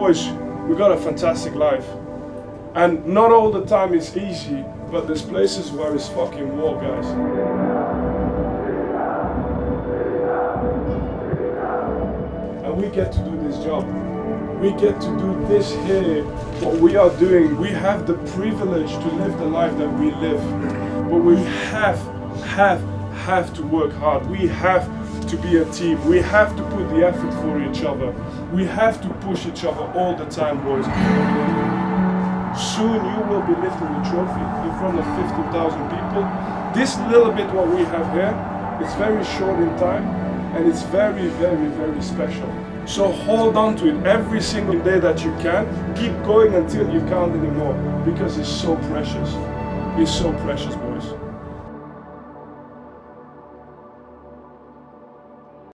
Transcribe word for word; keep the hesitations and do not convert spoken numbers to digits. Boys, we got a fantastic life. And not all the time it's easy, but there's places where it's fucking war, guys. And we get to do this job. We get to do this here, what we are doing. We have the privilege to live the life that we live. But we have, have, have to work hard. We have to be a team. We have to put the effort for each other. We have to push each other all the time, boys. Soon you will be lifting the trophy in front of fifty thousand people. This little bit what we have here, it's very short in time and it's very, very, very special. So hold on to it every single day that you can. Keep going until you can't anymore, because it's so precious. It's so precious, boy.